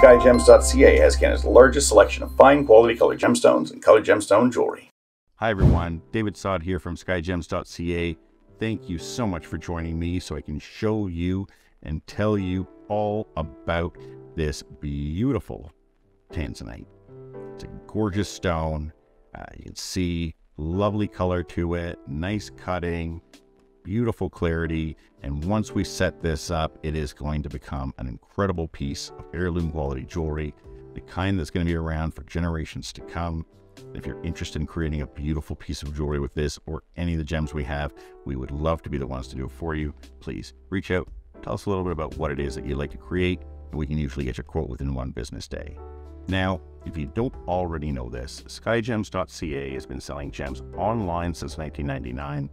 SkyJems.ca has Canada's largest selection of fine quality colored gemstones and colored gemstone jewelry. Hi everyone, David Saad here from SkyJems.ca. Thank you so much for joining me so I can show you and tell you all about this beautiful tanzanite. It's a gorgeous stone. You can see lovely color to it, nice cutting, beautiful clarity, and once we set this up, it is going to become an incredible piece of heirloom quality jewelry, the kind that's going to be around for generations to come. If you're interested in creating a beautiful piece of jewelry with this or any of the gems we have, we would love to be the ones to do it for you. Please reach out, tell us a little bit about what it is that you'd like to create, and we can usually get your quote within one business day. Now, if you don't already know this, SkyJems.ca has been selling gems online since 1999.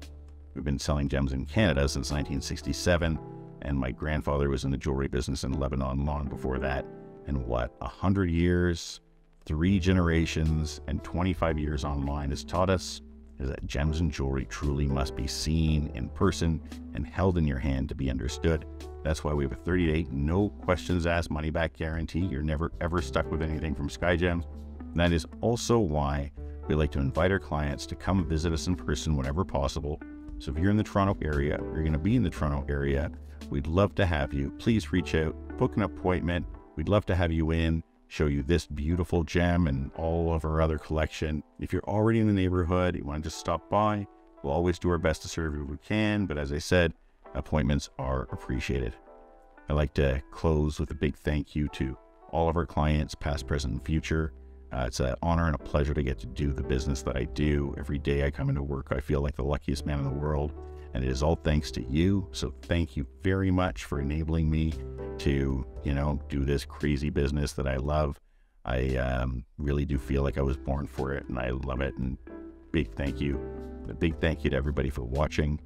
We've been selling gems in Canada since 1967, and my grandfather was in the jewelry business in Lebanon long before that. And what 100 years, 3 generations, and 25 years online has taught us is that gems and jewelry truly must be seen in person and held in your hand to be understood. That's why we have a 30-day, no questions asked, money-back guarantee. You're never, ever stuck with anything from SkyJems. And that is also why we like to invite our clients to come visit us in person whenever possible. So if you're in the Toronto area, or you're going to be in the Toronto area, we'd love to have you. Please reach out, book an appointment. We'd love to have you in, show you this beautiful gem and all of our other collection. If you're already in the neighborhood, you want to just stop by, we'll always do our best to serve you if we can. But as I said, appointments are appreciated. I'd like to close with a big thank you to all of our clients, past, present, and future. It's an honor and a pleasure to get to do the business that I do. Every day I come into work, I feel like the luckiest man in the world, and it is all thanks to you. So thank you very much for enabling me to, do this crazy business that I love. I really do feel like I was born for it, and I love it. And big thank you. A big thank you to everybody for watching.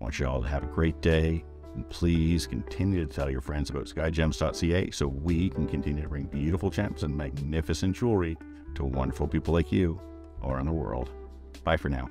I want you all to have a great day, and please continue to tell your friends about SkyJems.ca so we can continue to bring beautiful gems and magnificent jewelry to wonderful people like you around the world. Bye for now.